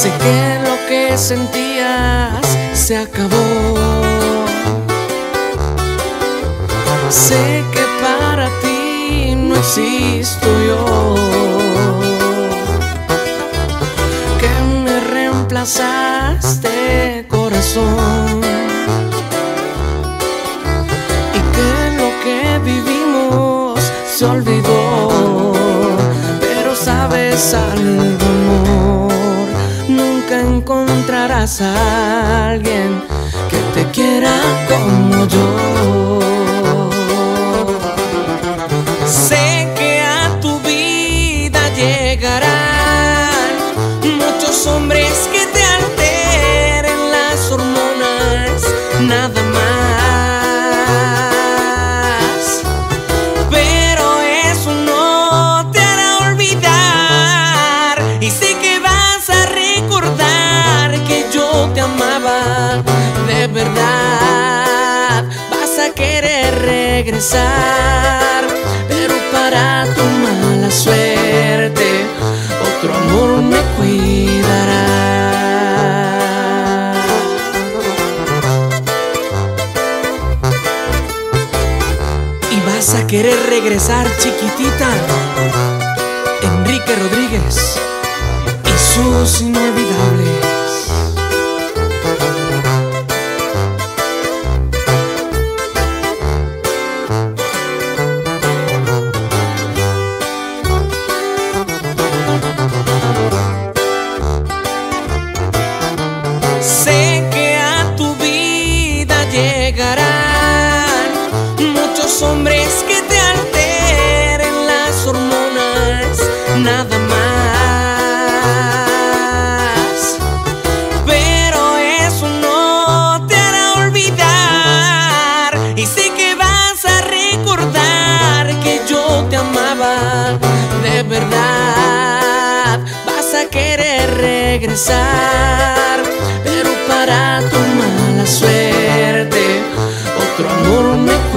Sé que lo que sentías se acabó. Sé que para ti no existo yo, que me reemplazaste, corazón, y que lo que vivimos se olvidó. Pero sabes algo, amor, nunca encontrarás a alguien que te quiera como yo. Sé que a tu vida llegarán muchos hombres que te alteren las hormonas, nada más. Pero eso no te hará olvidar, y sé que vas a recordar que yo te amaba de verdad. Vas a querer regresar, para tu mala suerte, otro amor me cuidará. Y vas a querer regresar, chiquitita. Enrique Rodríguez y sus inolvidables. Sé que a tu vida llegarán muchos hombres que te alteren las hormonas, nada más. Pero eso no te hará olvidar, y sé que vas a recordar que yo te amaba de verdad. Vas a querer regresar, para tu mala suerte, otro amor me